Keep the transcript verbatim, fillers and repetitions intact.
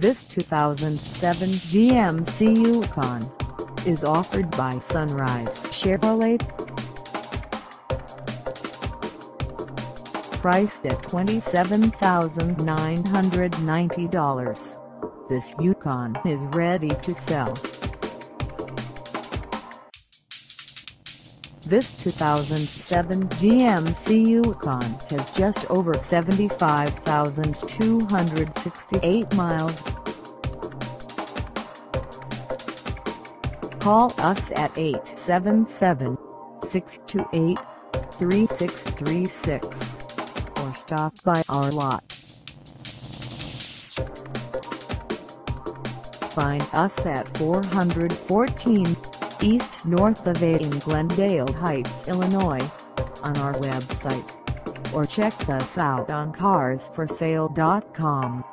This two thousand seven G M C Yukon is offered by Sunrise Chevrolet. Priced at twenty-seven thousand nine hundred ninety dollars, this Yukon is ready to sell. This two thousand seven G M C Yukon has just over seventy-five thousand two hundred sixty-eight miles. Call us at eight seven seven, six two eight, three six three six. Or stop by our lot. Find us at four hundred fourteen East North Ave in Glendale Heights, Illinois, on our website, or check us out on cars for sale dot com.